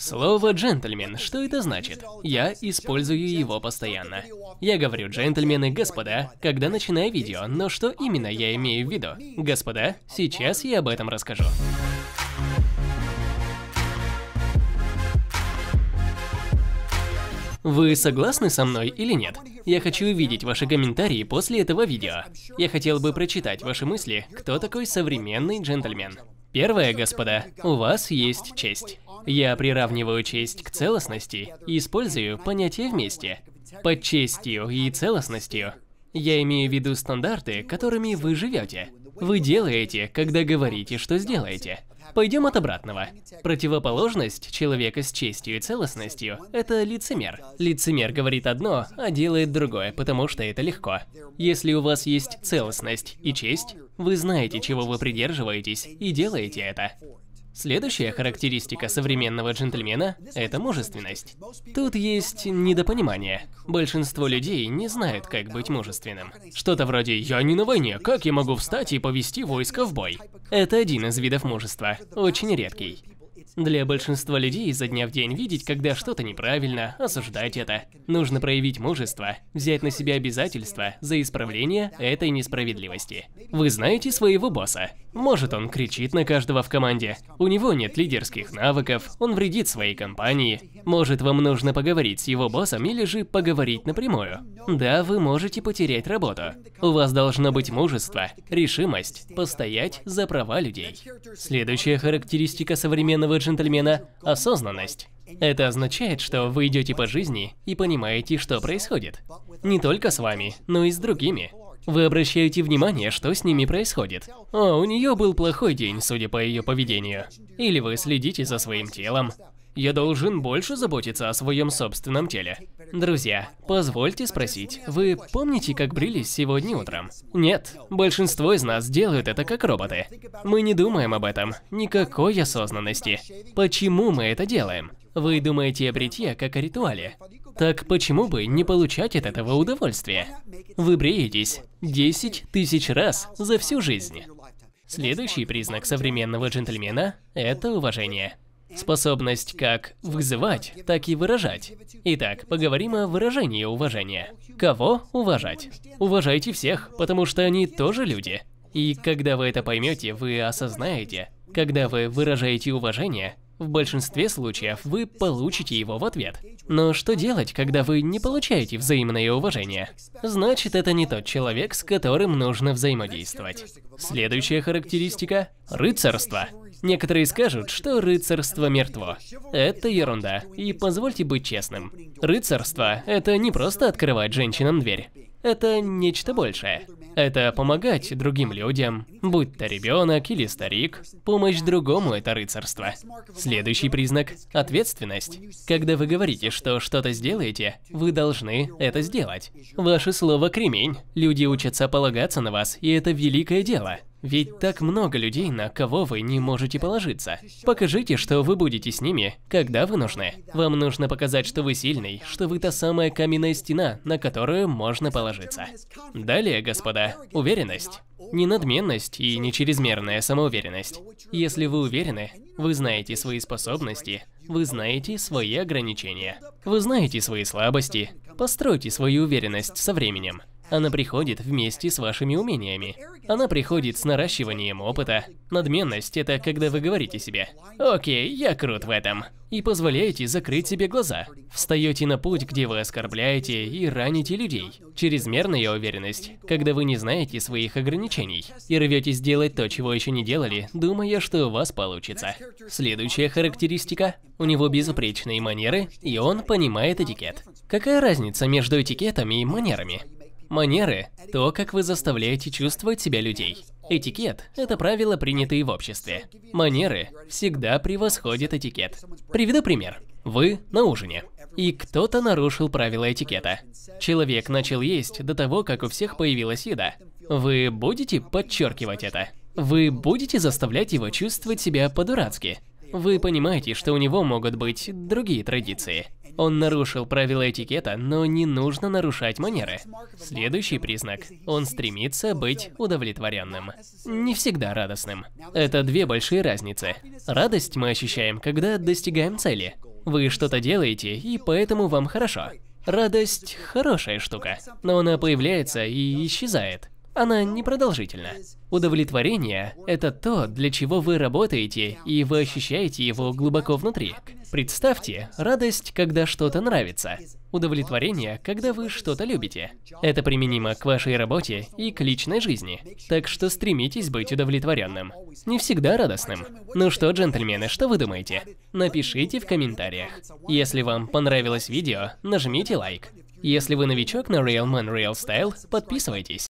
Слово «джентльмен», что это значит? Я использую его постоянно. Я говорю «джентльмены, господа», когда начинаю видео, но что именно я имею в виду? Господа, сейчас я об этом расскажу. Вы согласны со мной или нет? Я хочу увидеть ваши комментарии после этого видео. Я хотел бы прочитать ваши мысли, кто такой современный джентльмен. Первое, господа, у вас есть честь. Я приравниваю честь к целостности и использую понятие вместе. Под честью и целостностью я имею в виду стандарты, которыми вы живете. Вы делаете, когда говорите, что сделаете. Пойдем от обратного. Противоположность человека с честью и целостностью – это лицемер. Лицемер говорит одно, а делает другое, потому что это легко. Если у вас есть целостность и честь, вы знаете, чего вы придерживаетесь, и делаете это. Следующая характеристика современного джентльмена – это мужественность. Тут есть недопонимание. Большинство людей не знают, как быть мужественным. Что-то вроде «я не на войне, как я могу встать и повести войско в бой?» Это один из видов мужества, очень редкий. Для большинства людей изо дня в день видеть, когда что-то неправильно, осуждать это. Нужно проявить мужество, взять на себя обязательства за исправление этой несправедливости. Вы знаете своего босса. Может, он кричит на каждого в команде, у него нет лидерских навыков, он вредит своей компании. Может, вам нужно поговорить с его боссом или же поговорить напрямую. Да, вы можете потерять работу. У вас должно быть мужество, решимость постоять за права людей. Следующая характеристика современного джентльмена – осознанность. Это означает, что вы идете по жизни и понимаете, что происходит. Не только с вами, но и с другими. Вы обращаете внимание, что с ними происходит. О, у нее был плохой день, судя по ее поведению. Или вы следите за своим телом. Я должен больше заботиться о своем собственном теле. Друзья, позвольте спросить, вы помните, как брились сегодня утром? Нет, большинство из нас делают это как роботы. Мы не думаем об этом, никакой осознанности. Почему мы это делаем? Вы думаете о бритье как о ритуале. Так почему бы не получать от этого удовольствия? Вы бреетесь 10 тысяч раз за всю жизнь. Следующий признак современного джентльмена – это уважение. Способность как вызывать, так и выражать. Итак, поговорим о выражении уважения. Кого уважать? Уважайте всех, потому что они тоже люди. И когда вы это поймете, вы осознаете. Когда вы выражаете уважение, в большинстве случаев вы получите его в ответ. Но что делать, когда вы не получаете взаимное уважение? Значит, это не тот человек, с которым нужно взаимодействовать. Следующая характеристика – рыцарство. Некоторые скажут, что рыцарство мертво. Это ерунда, и позвольте быть честным. Рыцарство – это не просто открывать женщинам дверь. Это нечто большее. Это помогать другим людям, будь то ребенок или старик. Помощь другому – это рыцарство. Следующий признак – ответственность. Когда вы говорите, что что-то сделаете, вы должны это сделать. Ваше слово – кремень. Люди учатся полагаться на вас, и это великое дело. Ведь так много людей, на кого вы не можете положиться. Покажите, что вы будете с ними, когда вы нужны. Вам нужно показать, что вы сильный, что вы та самая каменная стена, на которую можно положиться. Далее, господа, уверенность. Не надменность и не чрезмерная самоуверенность. Если вы уверены, вы знаете свои способности, вы знаете свои ограничения, вы знаете свои слабости. Постройте свою уверенность со временем. Она приходит вместе с вашими умениями. Она приходит с наращиванием опыта. Надменность – это когда вы говорите себе «Окей, я крут в этом» и позволяете закрыть себе глаза. Встаете на путь, где вы оскорбляете и раните людей. Чрезмерная уверенность, когда вы не знаете своих ограничений и рветесь делать то, чего еще не делали, думая, что у вас получится. Следующая характеристика – у него безупречные манеры, и он понимает этикет. Какая разница между этикетом и манерами? Манеры – то, как вы заставляете чувствовать себя людей. Этикет – это правила, принятые в обществе. Манеры всегда превосходят этикет. Приведу пример. Вы на ужине, и кто-то нарушил правила этикета. Человек начал есть до того, как у всех появилась еда. Вы будете подчеркивать это? Вы будете заставлять его чувствовать себя по-дурацки? Вы понимаете, что у него могут быть другие традиции. Он нарушил правила этикета, но не нужно нарушать манеры. Следующий признак – он стремится быть удовлетворенным. Не всегда радостным. Это две большие разницы. Радость мы ощущаем, когда достигаем цели. Вы что-то делаете, и поэтому вам хорошо. Радость – хорошая штука, но она появляется и исчезает. Она непродолжительна. Удовлетворение – это то, для чего вы работаете, и вы ощущаете его глубоко внутри. Представьте радость, когда что-то нравится. Удовлетворение, когда вы что-то любите. Это применимо к вашей работе и к личной жизни. Так что стремитесь быть удовлетворенным. Не всегда радостным. Ну что, джентльмены, что вы думаете? Напишите в комментариях. Если вам понравилось видео, нажмите лайк. Если вы новичок на Real Men Real Style, подписывайтесь.